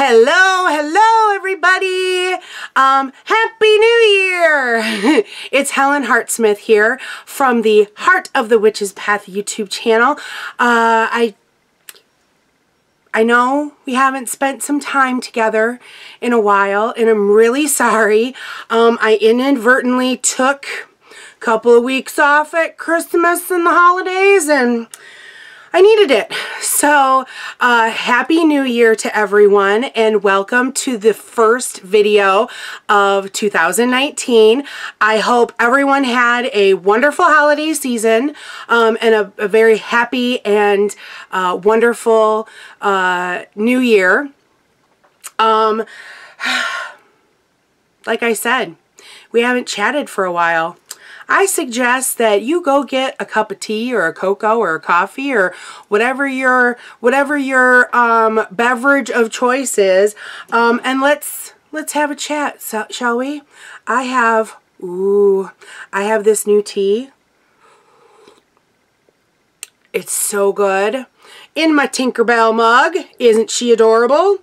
Hello everybody! Happy New Year! It's Helen Hart-Smith here from the Heart of the Witch's Path YouTube channel. I know we haven't spent some time together in a while and I'm really sorry. I inadvertently took a couple of weeks off at Christmas and the holidays and I needed it. So Happy New Year to everyone and welcome to the first video of 2019. I hope everyone had a wonderful holiday season and a very happy and wonderful New Year. Like I said, we haven't chatted for a while. I suggest that you go get a cup of tea or a cocoa or a coffee or whatever your beverage of choice is, and let's have a chat, shall we? I have this new tea. It's so good in my Tinkerbell mug. Isn't she adorable?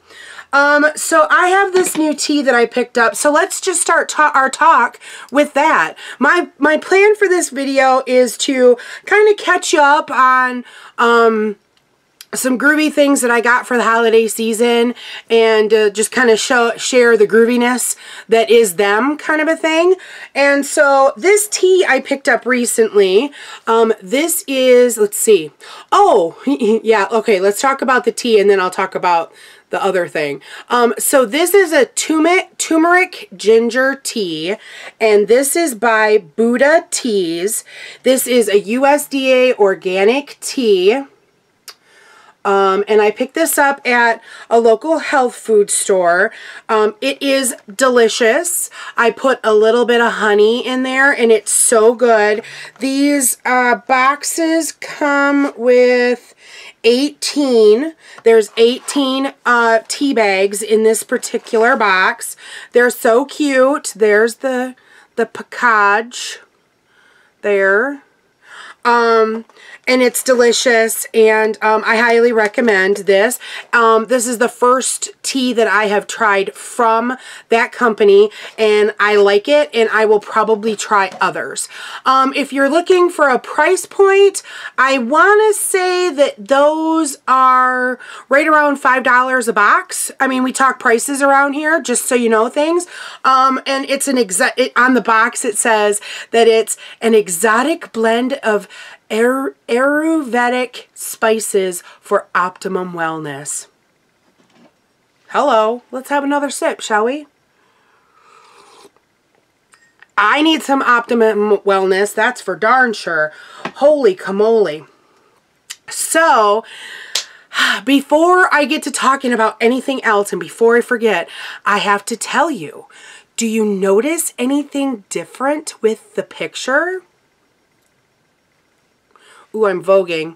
So I have this new tea that I picked up, so let's just start our talk with that. My plan for this video is to kind of catch you up on some groovy things that I got for the holiday season and just kind of share the grooviness that is them, kind of a thing. And so this tea I picked up recently. This is, let's see. Oh, yeah, okay, let's talk about the tea and then I'll talk about the other thing. So this is a turmeric ginger tea, and this is by Buddha Teas. This is a USDA organic tea, and I picked this up at a local health food store. It is delicious. I put a little bit of honey in there, and it's so good. These boxes come with 18. There's 18 tea bags in this particular box. They're so cute. There's the package there. And it's delicious, and I highly recommend this. This is the first tea that I have tried from that company, and I like it, and I will probably try others. If you're looking for a price point, I want to say that those are right around $5 a box. I mean, we talk prices around here, just so you know things. And it's on the box it says that it's an exotic blend of Ayurvedic spices for optimum wellness. Hello, let's have another sip, shall we? I need some optimum wellness, that's for darn sure. Holy camole. So, before I get to talking about anything else and before I forget, I have to tell you, do you notice anything different with the picture? Ooh, I'm voguing.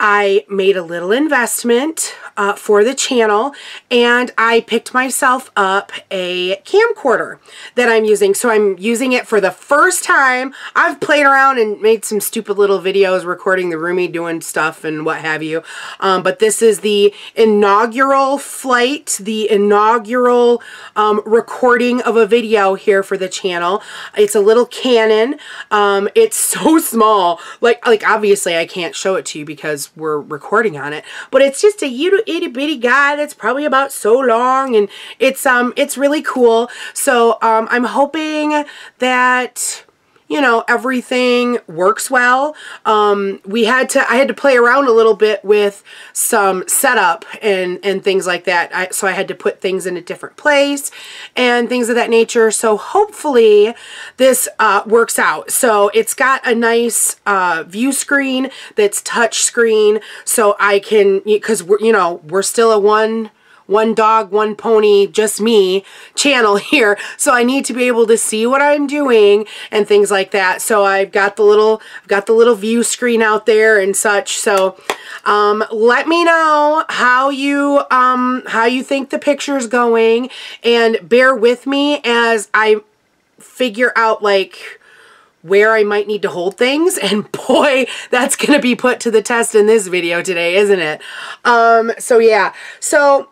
I made a little investment for the channel, and I picked myself up a camcorder that I'm using. So I'm using it for the first time. I've played around and made some stupid little videos recording the roomie doing stuff and what have you. But this is the inaugural flight, the inaugural recording of a video here for the channel. It's a little Canon. It's so small. Like obviously I can't show it to you because we're recording on it, but it's just a little itty bitty guy that's probably about so long, and it's really cool. So I'm hoping that, you know, everything works well. I had to play around a little bit with some setup and things like that. So I had to put things in a different place and things of that nature. So hopefully this works out. So it's got a nice view screen that's touch screen, so I can, because we're still a one dog, one pony, just me channel here. So I need to be able to see what I'm doing and things like that. So I've got the little view screen out there and such. So let me know how you think the picture's going, and bear with me as I figure out like where I might need to hold things, and boy, that's gonna be put to the test in this video today, isn't it? So yeah. So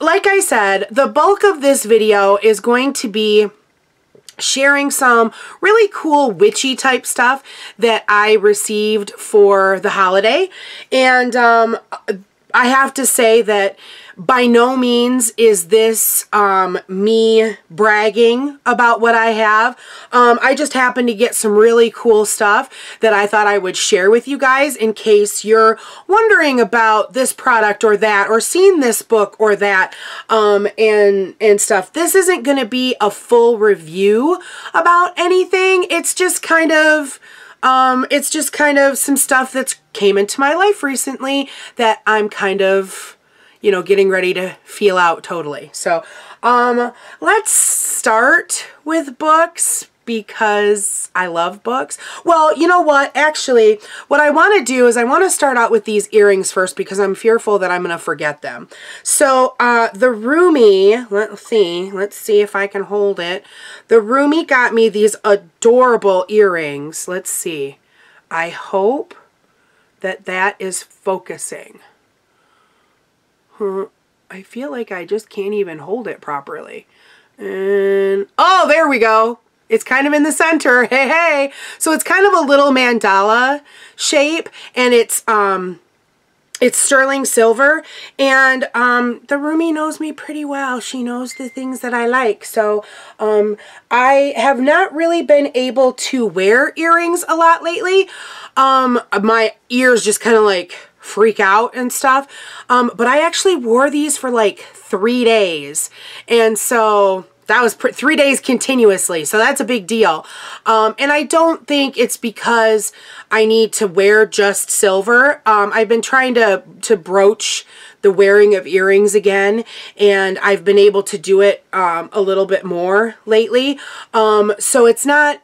like I said, the bulk of this video is going to be sharing some really cool witchy type stuff that I received for the holiday. And I have to say that by no means is this me bragging about what I have. I just happened to get some really cool stuff that I thought I would share with you guys in case you're wondering about this product or that, or seen this book or that, and stuff. This isn't going to be a full review about anything. It's just kind of... some stuff that's came into my life recently that I'm kind of, you know, getting ready to feel out totally. So, let's start with books because I love books. Well, you know what? Actually, what I want to do is I want to start out with these earrings first because I'm fearful that I'm going to forget them. So, the Roomie, let's see if I can hold it. The Roomie got me these adorable earrings. Let's see. I hope that that is focusing. I feel like I just can't even hold it properly. And oh, there we go. It's kind of in the center. Hey, hey. So it's kind of a little mandala shape, and it's sterling silver, and the Roomie knows me pretty well. She knows the things that I like. So I have not really been able to wear earrings a lot lately. My ears just kind of like freak out and stuff. But I actually wore these for like 3 days. And so that was 3 days continuously. So that's a big deal. And I don't think it's because I need to wear just silver. I've been trying to broach the wearing of earrings again, and I've been able to do it a little bit more lately. So it's not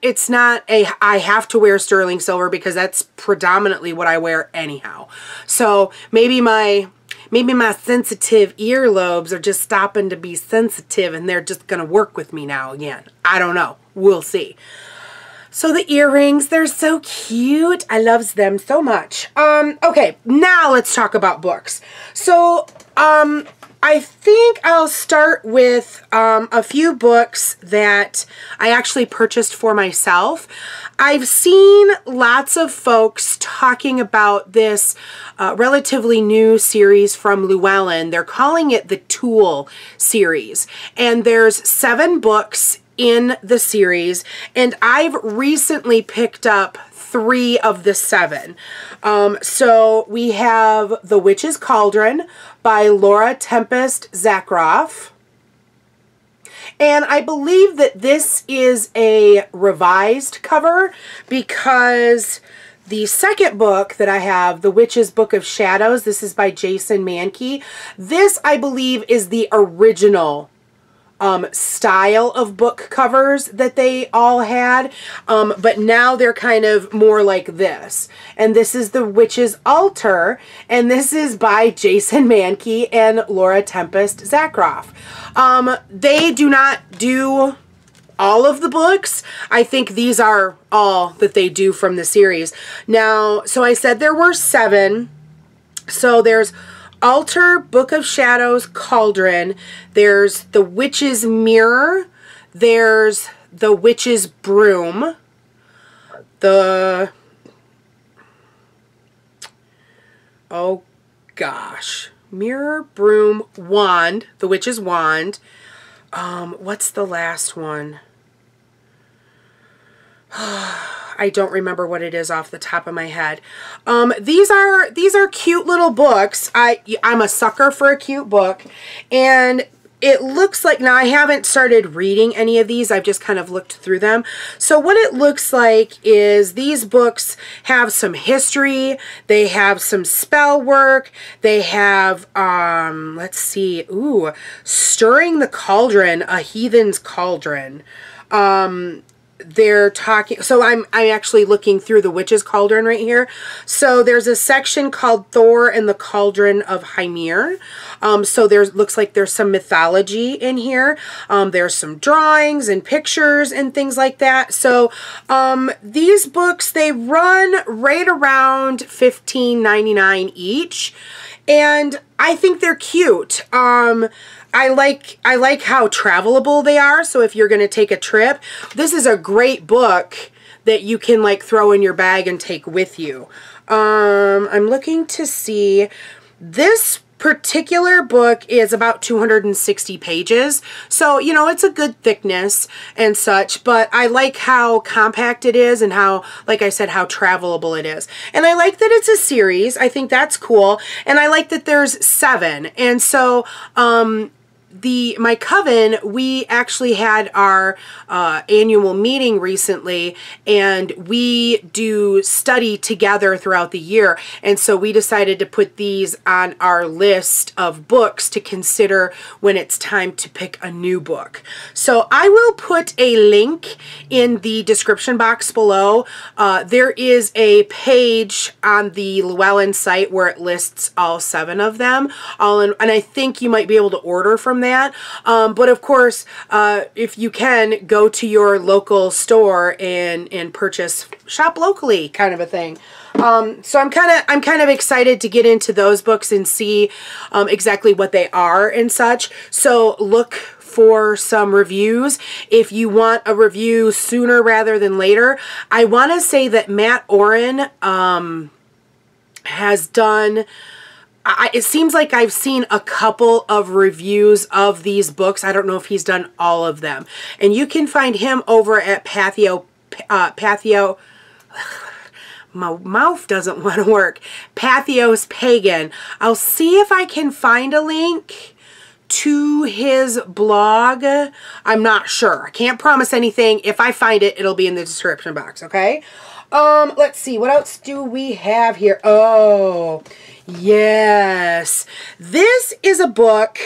a, I have to wear sterling silver because that's predominantly what I wear anyhow. So maybe my sensitive earlobes are just stopping to be sensitive, and they're just going to work with me now again. I don't know. We'll see. So the earrings, they're so cute. I love them so much. Okay, now let's talk about books. So I think I'll start with a few books that I actually purchased for myself. I've seen lots of folks talking about this relatively new series from Llewellyn. They're calling it the Tool series. And there's 7 books in the series, and I've recently picked up 3 of the 7. So we have The Witch's Cauldron by Laura Tempest Zakroff. And I believe that this is a revised cover because the second book that I have, The Witch's Book of Shadows, this is by Jason Mankey. This, I believe, is the original style of book covers that they all had, but now they're kind of more like this. And this is The Witch's Altar, and this is by Jason Mankey and Laura Tempest Zakroff. They do not do all of the books. I think these are all that they do from the series. Now, so I said there were 7. So there's Altar, Book of Shadows, Cauldron, there's The Witch's Mirror, there's The Witch's Broom, Mirror, Broom, Wand, The Witch's Wand, what's the last one? I don't remember what it is off the top of my head. These are cute little books. I'm a sucker for a cute book, and it looks like, now I haven't started reading any of these. I've just kind of looked through them. So what it looks like is these books have some history. They have some spell work. They have, let's see. Ooh, Stirring the Cauldron, A Heathen's Cauldron. They're talking, so I'm actually looking through The Witch's Cauldron right here. So there's a section called Thor and the Cauldron of Hymir. So there looks like there's some mythology in here. There's some drawings and pictures and things like that. So these books, they run right around $15.99 each. And I think they're cute. I like how travelable they are. So if you're going to take a trip, this is a great book that you can like throw in your bag and take with you. I'm looking to see, this particular book is about 260 pages. So, you know, it's a good thickness and such, but I like how compact it is and how, like I said, how travelable it is. And I like that it's a series. I think that's cool. And I like that there's 7. And so, my coven, we actually had our annual meeting recently, and we do study together throughout the year. And so we decided to put these on our list of books to consider when it's time to pick a new book. So I will put a link in the description box below. There is a page on the Llewellyn site where it lists all 7 of them, and I think you might be able to order from that. But of course, if you can, go to your local store and purchase, shop locally kind of a thing. So I'm kind of excited to get into those books and see exactly what they are and such. So look for some reviews. If you want a review sooner rather than later, I want to say that Matt Orin has done... it seems like I've seen a couple of reviews of these books. I don't know if he's done all of them. And you can find him over at Patheos. My mouth doesn't want to work. Patheos Pagan. I'll see if I can find a link to his blog. I'm not sure. I can't promise anything. If I find it, it'll be in the description box, okay? Let's see. What else do we have here? Oh, yes. This is a book.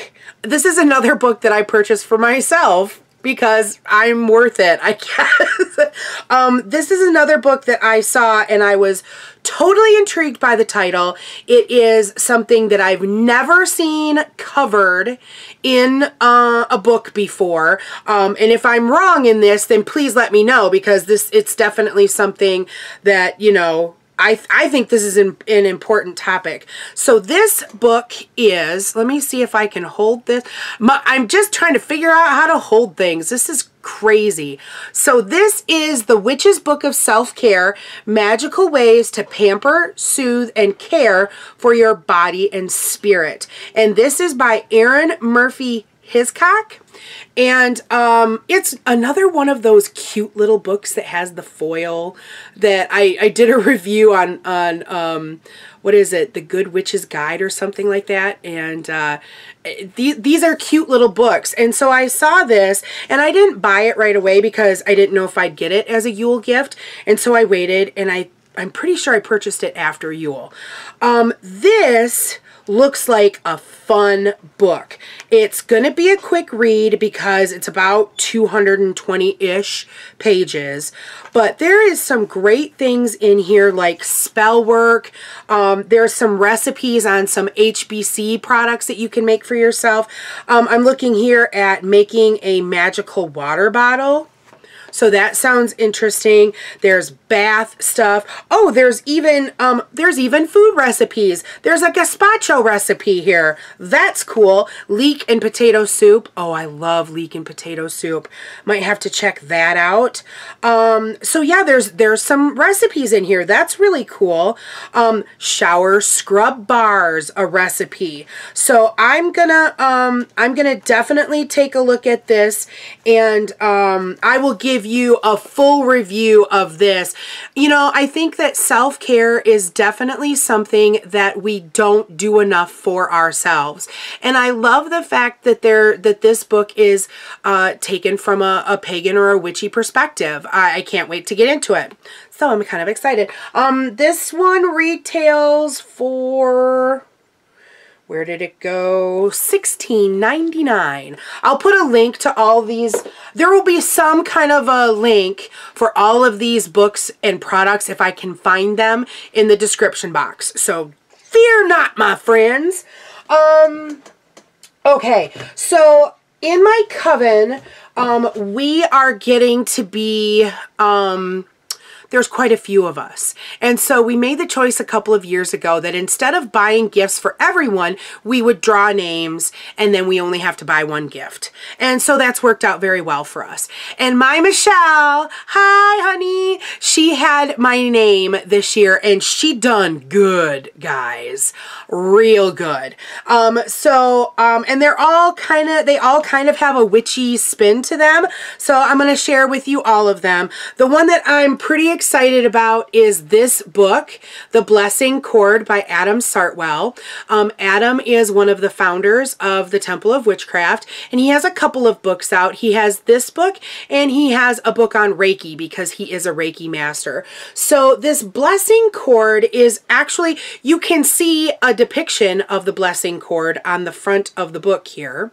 This is another book that I purchased for myself because I'm worth it, I guess. This is another book that I saw and I was totally intrigued by the title. It is something that I've never seen covered in a book before. And if I'm wrong in this, then please let me know, because it's definitely something that, you know, I think this is an important topic. So this book is, let me see if I can hold this. I'm just trying to figure out how to hold things. This is crazy. So this is The Witch's Book of Self-Care, Magical Ways to Pamper, Soothe, and Care for Your Body and Spirit. And this is by Arin Murphy-Hiscock. And it's another one of those cute little books that has the foil that I did a review on what is it, The Good Witch's Guide or something like that. And these are cute little books. And so I saw this and I didn't buy it right away because I didn't know if I'd get it as a Yule gift. And so I waited, and I'm pretty sure I purchased it after Yule. This looks like a fun book. It's going to be a quick read because it's about 220-ish pages, but there is some great things in here like spell work. There's some recipes on some HBC products that you can make for yourself. I'm looking here at making a magical water bottle. So that sounds interesting. There's bath stuff. Oh, there's even food recipes. There's a gazpacho recipe here. That's cool. Leek and potato soup. Oh, I love leek and potato soup. Might have to check that out. So yeah, there's some recipes in here. That's really cool. Shower scrub bars, a recipe. So I'm gonna definitely take a look at this, and I will give you a full review of this. You know, I think that self-care is definitely something that we don't do enough for ourselves. And I love the fact that this book is taken from a pagan or a witchy perspective. I can't wait to get into it. So I'm kind of excited. This one retails for... where did it go? $16.99. I'll put a link to all these. There will be some kind of a link for all of these books and products if I can find them in the description box. So fear not, my friends. Okay, so in my coven, we are getting to be... there's quite a few of us. And so we made the choice a couple of years ago that instead of buying gifts for everyone, we would draw names and then we only have to buy one gift. And so that's worked out very well for us. And my Michelle, hi honey, she had my name this year and she done good, guys, real good. And they're all kind of, they all kind of have a witchy spin to them. So I'm going to share with you all of them. The one that I'm pretty excited about is this book, The Blessing Cord by Adam Sartwell. Adam is one of the founders of the Temple of Witchcraft, and he has a couple of books out. He has this book and he has a book on Reiki because he is a Reiki master. So this blessing cord is actually, you can see a depiction of the blessing cord on the front of the book here.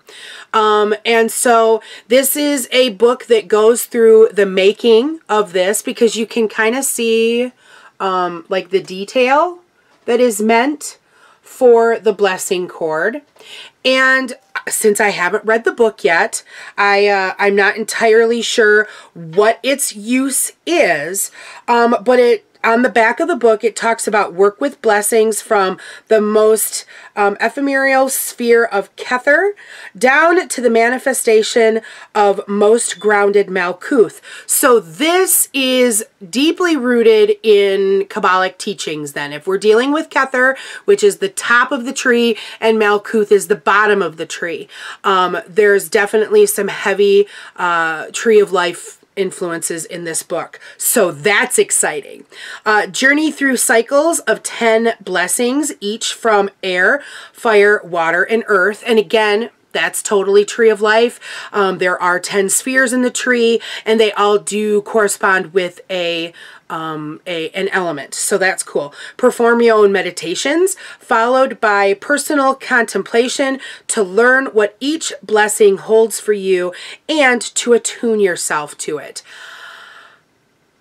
And so this is a book that goes through the making of this, because you can kind of see like the detail that is meant for the blessing cord. And since I haven't read the book yet, I'm not entirely sure what its use is, but it, on the back of the book, it talks about work with blessings from the most ephemeral sphere of Kether down to the manifestation of most grounded Malkuth. So this is deeply rooted in Kabbalic teachings then. If we're dealing with Kether, which is the top of the tree, and Malkuth is the bottom of the tree, there's definitely some heavy tree of life influences in this book. So that's exciting. Journey through cycles of 10 blessings, each from air, fire, water, and earth. And again, that's totally tree of life. There are 10 spheres in the tree, and they all do correspond with an element. So that's cool. Perform your own meditations, followed by personal contemplation to learn what each blessing holds for you and to attune yourself to it.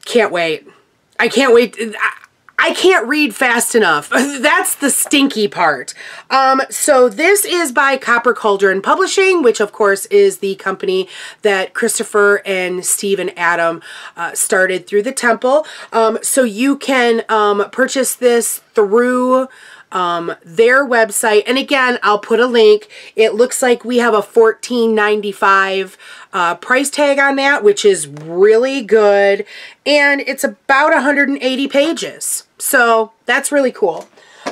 Can't wait. I can't wait. I can't read fast enough. That's the stinky part. So this is by Copper Cauldron Publishing, which of course is the company that Christopher and Steve and Adam started through the temple. So you can purchase this through their website. And again, I'll put a link. It looks like we have a $14.95 price tag on that, which is really good. And it's about 180 pages. So that's really cool.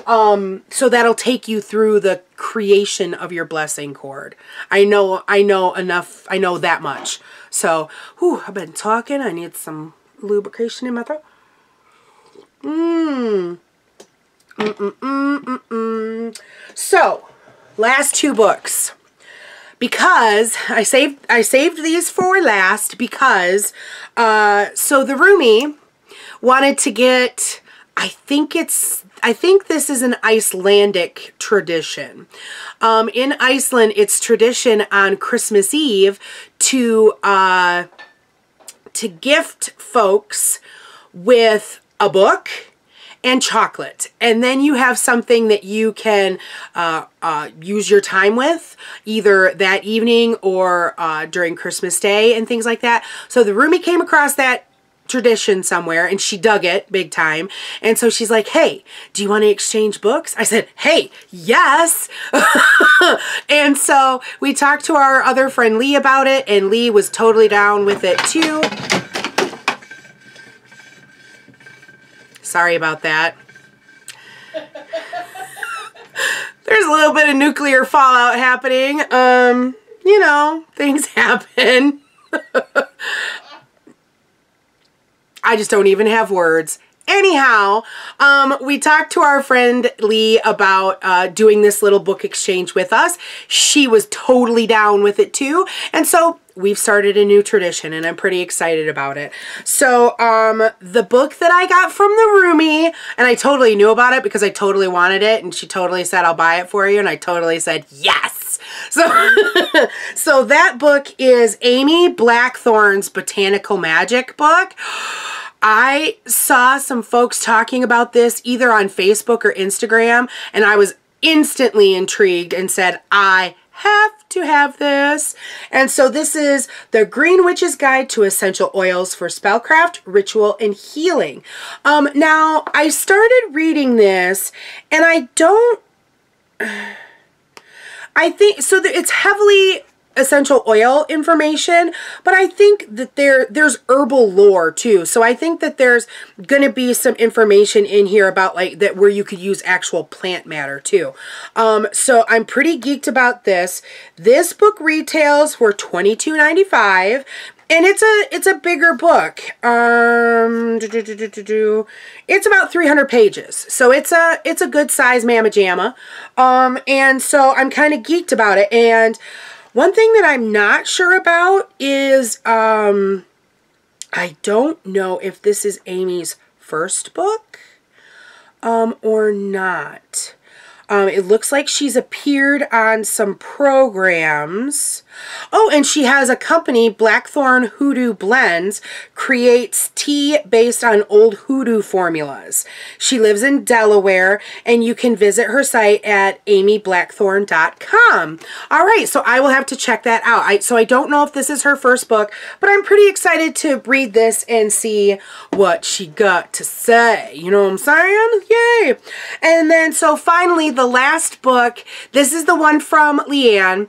So that'll take you through the creation of your blessing cord. I know enough. I know that much. So whew, I've been talking. I need some lubrication in my throat. So last two books, because I saved these for last, because so the roomie wanted to get, I think this is an Icelandic tradition. In Iceland, it's tradition on Christmas Eve to gift folks with a book and chocolate. And then you have something that you can use your time with, either that evening or during Christmas Day and things like that. So the roomie came across that tradition somewhere and she dug it big time. And so she's like, hey, do you want to exchange books? I said, hey, yes. And so we talked to our other friend Lee about it, and Lee was totally down with it too. Sorry about that. There's a little bit of nuclear fallout happening. You know, things happen. I just don't even have words. Anyhow, we talked to our friend Lee about doing this little book exchange with us. She was totally down with it too. And so we've started a new tradition, and I'm pretty excited about it. So the book that I got from the roomie, and I totally knew about it because I totally wanted it, and she totally said, I'll buy it for you, and I totally said, yes. So, so that book is Amy Blackthorn's Botanical Magic book. I saw some folks talking about this either on Facebook or Instagram, and I was instantly intrigued and said, I have to have this. And so this is the Green Witch's Guide to Essential Oils for Spellcraft, Ritual, and Healing. Now, I started reading this, and it's heavily essential oil information, but I think that there's herbal lore too. So I think that there's going to be some information in here about like that where you could use actual plant matter too. So I'm pretty geeked about this. This book retails for $22.95. And it's a bigger book. It's about 300 pages, so it's a good size mamma jamma. And so I'm kind of geeked about it. And one thing that I'm not sure about is I don't know if this is Amy's first book or not. It looks like she's appeared on some programs. Oh, and she has a company, Blackthorn Hoodoo Blends, creates tea based on old hoodoo formulas. She lives in Delaware, and you can visit her site at amyblackthorn.com. All right, so I will have to check that out. So I don't know if this is her first book, but I'm pretty excited to read this and see what she got to say. You know what I'm saying? Yay! And then, so finally, the last book, this is the one from Leanne.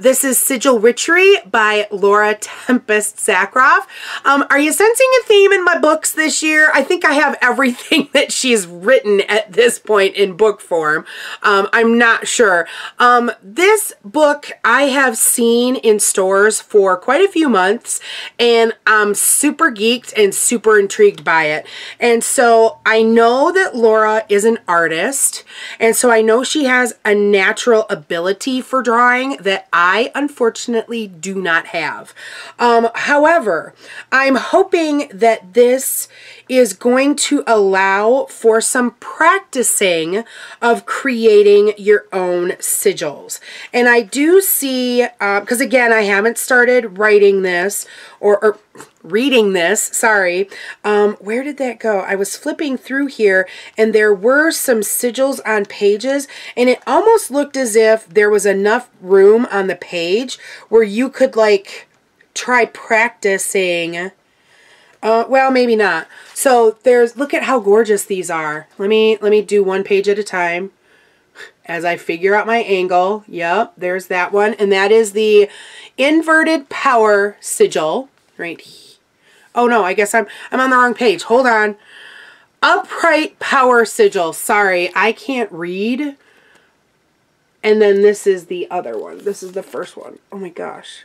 This is Sigil Witchery by Laura Tempest Zakroff. Are you sensing a theme in my books this year? I think I have everything that she's written at this point in book form. I'm not sure. This book I have seen in stores for quite a few months, and I'm super geeked and super intrigued by it. And so I know that Laura is an artist, and so I know she has a natural ability for drawing that I unfortunately do not have. However, I'm hoping that this is going to allow for some practicing of creating your own sigils. And I do see, because again, I haven't started writing this or reading this, sorry. Where did that go? I was flipping through here, and there were some sigils on pages, and it almost looked as if there was enough room on the page where you could like try practicing. Well, maybe not. So there's, look at how gorgeous these are. Let me do one page at a time as I figure out my angle. Yep, there's that one, and that is the inverted power sigil right here. Oh no, I guess I'm on the wrong page. Hold on. Upright power sigil. Sorry, I can't read. And then this is the other one. This is the first one. Oh my gosh.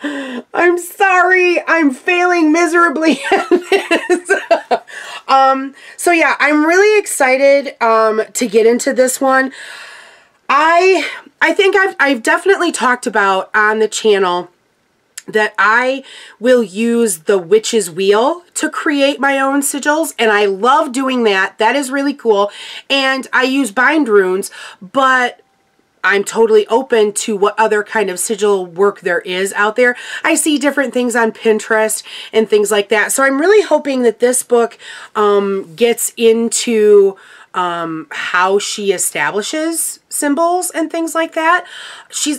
I'm sorry, I'm failing miserably at this. So yeah, I'm really excited to get into this one. I think I've definitely talked about on the channel that I will use the witch's wheel to create my own sigils, and I love doing that. That is really cool. And I use bind runes, but I'm totally open to what other kind of sigil work there is out there. I see different things on Pinterest and things like that. So I'm really hoping that this book gets into how she establishes symbols and things like that.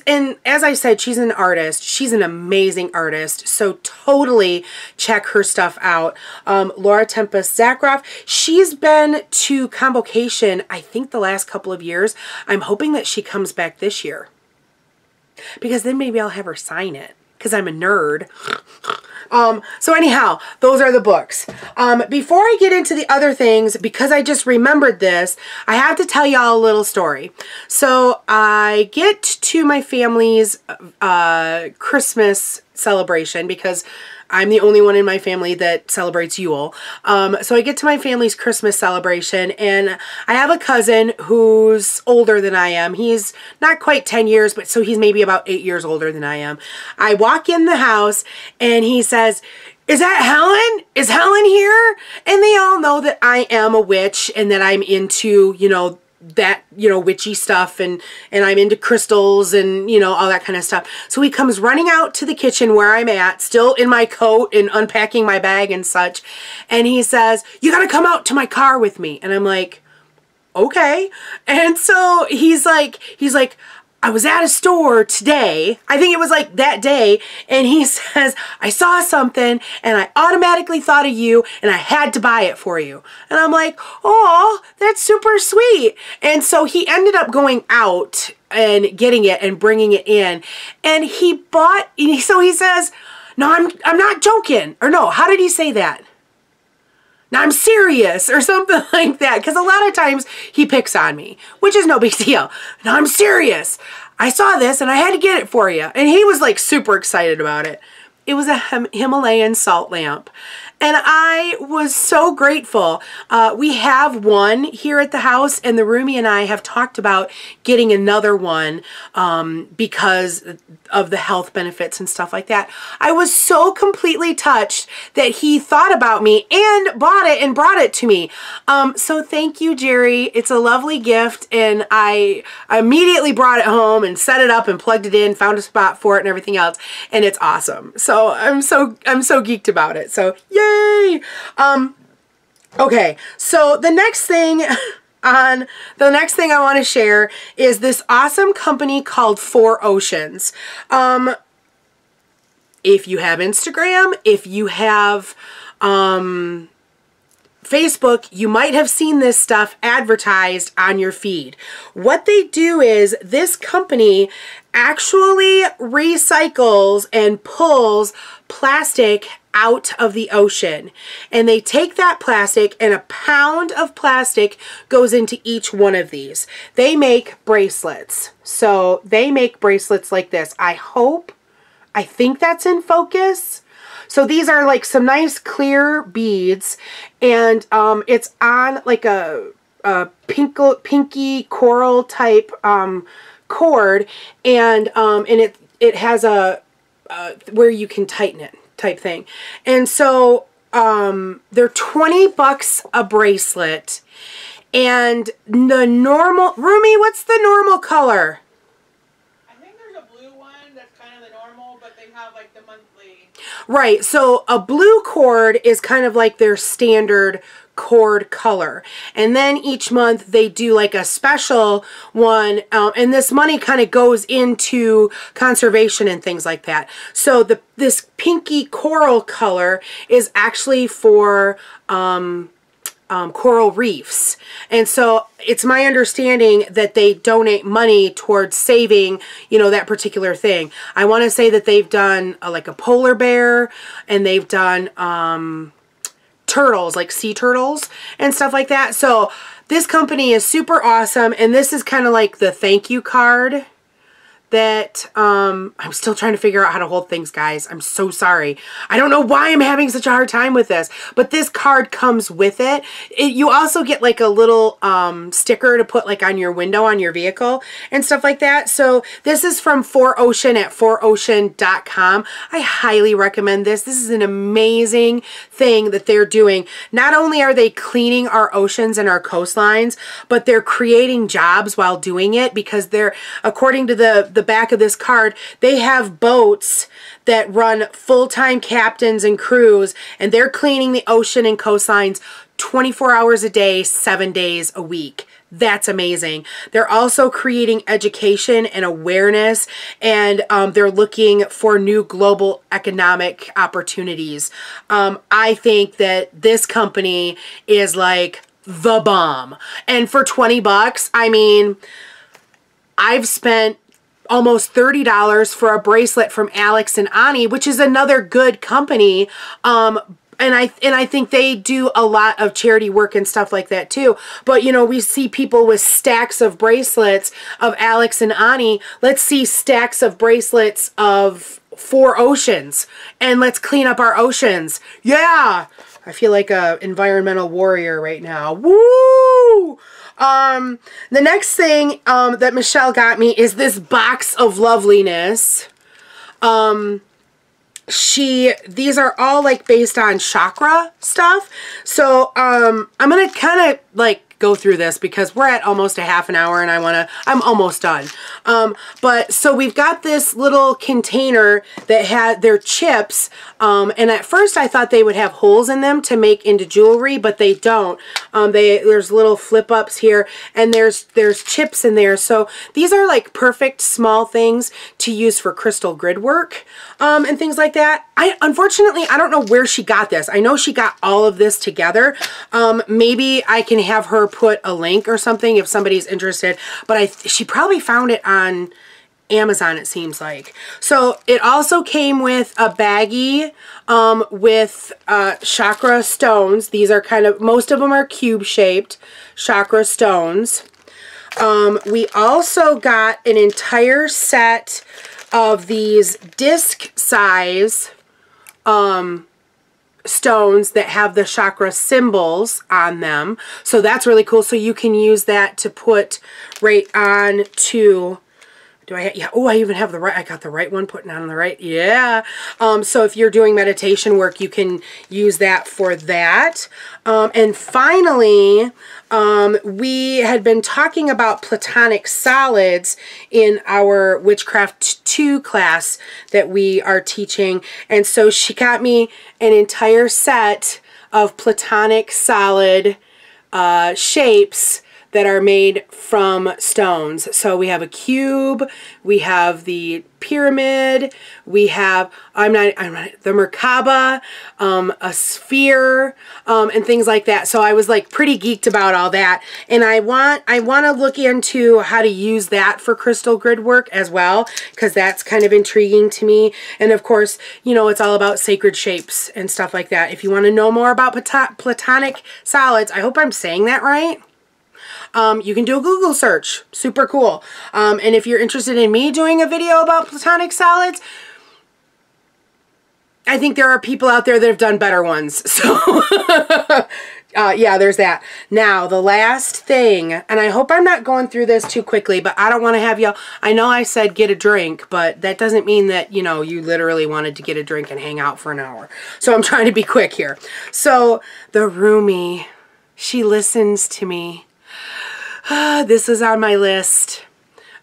And as I said, she's an artist. She's an amazing artist. So totally check her stuff out. Laura Tempest Zakroff, she's been to Convocation, I think, the last couple of years. I'm hoping that she comes back this year, because then maybe I'll have her sign it, because I'm a nerd. So anyhow, those are the books. Before I get into the other things, because I just remembered this, I have to tell y'all a little story. So I get to my family's Christmas celebration, because I'm the only one in my family that celebrates Yule. So I get to my family's Christmas celebration, and I have a cousin who's older than I am. He's not quite 10 years, but so he's maybe about 8 years older than I am. I walk in the house, and he says, "Is that Helen? Is Helen here?" And they all know that I am a witch and that I'm into, witchy stuff, and I'm into crystals and, all that kind of stuff. So he comes running out to the kitchen where I'm at, still in my coat and unpacking my bag and such. And he says, "You got to come out to my car with me." And I'm like, okay. And so he's like, I was at a store today, I think it was like that day, and he says, I saw something and I automatically thought of you and I had to buy it for you. And I'm like, oh, that's super sweet. And so he ended up going out and getting it and bringing it in. And he bought, so he says, no, I'm not joking. Or no, how did he say that? Now I'm serious or something like that, because a lot of times he picks on me, which is no big deal. Now I'm serious. I saw this and I had to get it for you. And he was like super excited about it. It was a Himalayan salt lamp. And I was so grateful. We have one here at the house, and the roomie and I have talked about getting another one because of the health benefits and stuff like that. I was so completely touched that he thought about me and bought it and brought it to me. So thank you, Jerry. It's a lovely gift, and I immediately brought it home and set it up and plugged it in, found a spot for it and everything else, and it's awesome. So I'm so geeked about it. So yay! Okay, so the next thing I want to share is this awesome company called 4Ocean. If you have Instagram, if you have Facebook, you might have seen this stuff advertised on your feed. What they do is this company actually recycles and pulls plastic out of the ocean, and they take that plastic, and a pound of plastic goes into each one of these. They make bracelets. So they make bracelets like this. I think that's in focus. So these are like some nice clear beads, and it's on like a pinky coral type cord, and it has a where you can tighten it type thing. And so they're $20 a bracelet. And the normal, Rumi, what's the normal color? I think there's a blue one that's kind of the normal, but they have like the monthly. Right, so a blue cord is kind of like their standard cord color, and then each month they do like a special one, and this money kind of goes into conservation and things like that. So this pinky coral color is actually for coral reefs, and so it's my understanding that they donate money towards saving, you know, that particular thing. I want to say that they've done like a polar bear, and they've done turtles, like sea turtles and stuff like that. So this company is super awesome, and this is kind of like the thank you card that I'm still trying to figure out how to hold things, guys. I'm so sorry. I don't know why I'm having such a hard time with this, but this card comes with it. You also get like a little sticker to put like on your window on your vehicle and stuff like that. So this is from 4Ocean at 4Ocean.com. I highly recommend this. This is an amazing thing that they're doing. Not only are they cleaning our oceans and our coastlines, but they're creating jobs while doing it, because they're, according to the back of this card, they have boats that run full-time captains and crews, and they're cleaning the ocean and coastlines 24 hours a day, 7 days a week. That's amazing. They're also creating education and awareness, and they're looking for new global economic opportunities. I think that this company is like the bomb. And for $20, I mean, I've spent almost $30 for a bracelet from Alex and Ani, which is another good company. And I think they do a lot of charity work and stuff like that too. But, you know, we see people with stacks of bracelets of Alex and Ani. Let's see stacks of bracelets of 4Ocean, and let's clean up our oceans. Yeah. I feel like a environmental warrior right now. Woo! The next thing that Michelle got me is this box of loveliness. These are all like based on chakra stuff. So I'm gonna kind of like go through this because we're at almost a half an hour and I'm almost done. But so we've got this little container that had their chips. And at first I thought they would have holes in them to make into jewelry, but they don't. There's little flip ups here and there's chips in there. So these are like perfect small things to use for crystal grid work, and things like that. Unfortunately, I don't know where she got this. I know she got all of this together. Maybe I can have her put a link or something if somebody's interested, but she probably found it on Amazon, it seems like. So it also came with a baggie with chakra stones. These are kind of, most of them are cube shaped chakra stones. We also got an entire set of these disc size stones that have the chakra symbols on them. So that's really cool. So you can use that to put right on to, yeah, oh, I even have the right, I got the right one putting on the right, yeah. So if you're doing meditation work, you can use that for that. And finally, we had been talking about Platonic Solids in our Witchcraft 2 class that we are teaching. And so she got me an entire set of Platonic Solid shapes that are made from stones. So we have a cube, we have the pyramid, we have, the Merkaba, a sphere, and things like that. So I was like pretty geeked about all that. And I want to look into how to use that for crystal grid work as well, because that's kind of intriguing to me. And of course, you know, it's all about sacred shapes and stuff like that. If you want to know more about Platonic Solids, I hope I'm saying that right. You can do a Google search. Super cool. And if you're interested in me doing a video about Platonic Solids, I think there are people out there that have done better ones. So, yeah, there's that. Now, the last thing, and I hope I'm not going through this too quickly, but I don't want to have y'all, I know I said get a drink, but that doesn't mean that, you know, you literally wanted to get a drink and hang out for an hour. So I'm trying to be quick here. So the roomie, she listens to me. This is on my list.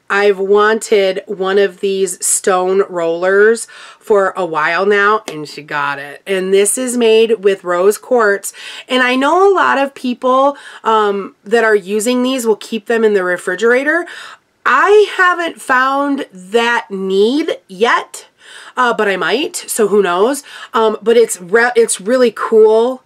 I've wanted one of these stone rollers for a while now, and she got it. And this is made with rose quartz. And I know a lot of people that are using these will keep them in the refrigerator. I haven't found that need yet, but I might, so who knows. But it's really cool.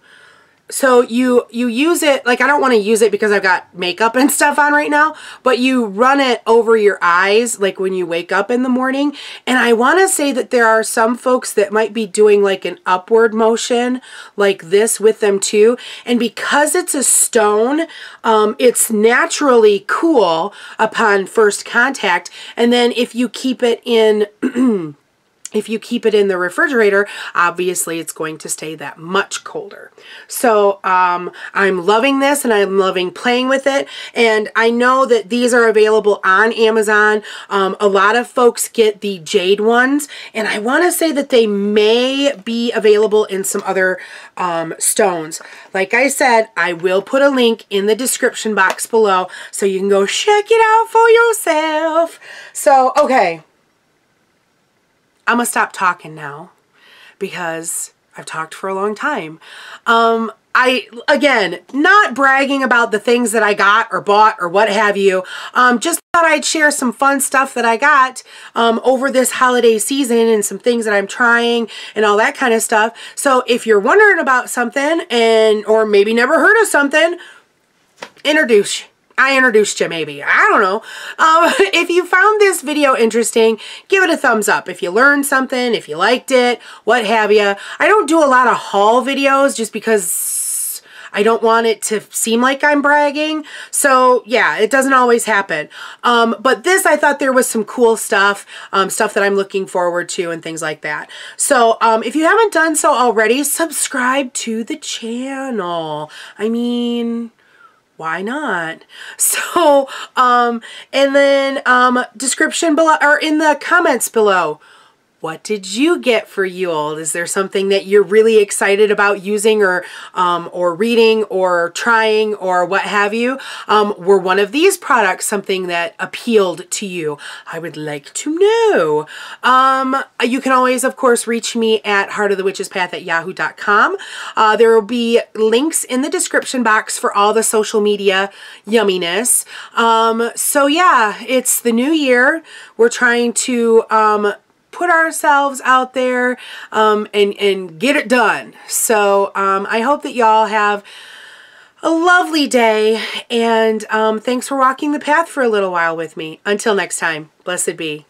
So you use it, like I don't want to use it because I've got makeup and stuff on right now, but you run it over your eyes like when you wake up in the morning. And I want to say that there are some folks that might be doing like an upward motion like this with them too. And because it's a stone, it's naturally cool upon first contact. And then if you keep it in... If you keep it in the refrigerator, obviously it's going to stay that much colder. So I'm loving this and I'm loving playing with it. And I know that these are available on Amazon. A lot of folks get the jade ones. And I want to say that they may be available in some other stones. Like I said, I will put a link in the description box below so you can go check it out for yourself. So, okay. I'm gonna stop talking now because I've talked for a long time. Again, not bragging about the things that I got or bought or what have you. Just thought I'd share some fun stuff that I got over this holiday season and some things that I'm trying and all that kind of stuff. So if you're wondering about something and or maybe never heard of something, I introduced you maybe, I don't know. If you found this video interesting, give it a thumbs up. If you learned something, if you liked it, what have you. I don't do a lot of haul videos just because I don't want it to seem like I'm bragging. So yeah, it doesn't always happen. But this, I thought there was some cool stuff, stuff that I'm looking forward to and things like that. So if you haven't done so already, subscribe to the channel. I mean... why not? So, and then description below or in the comments below, What did you get for you all? Is there something that you're really excited about using or reading or trying or what have you? Were one of these products something that appealed to you? I would like to know. You can always, of course, reach me at heartofthewitchespath@yahoo.com. There will be links in the description box for all the social media yumminess. So yeah, it's the new year. We're trying to put ourselves out there and get it done. So I hope that y'all have a lovely day, and thanks for walking the path for a little while with me. Until next time, blessed be.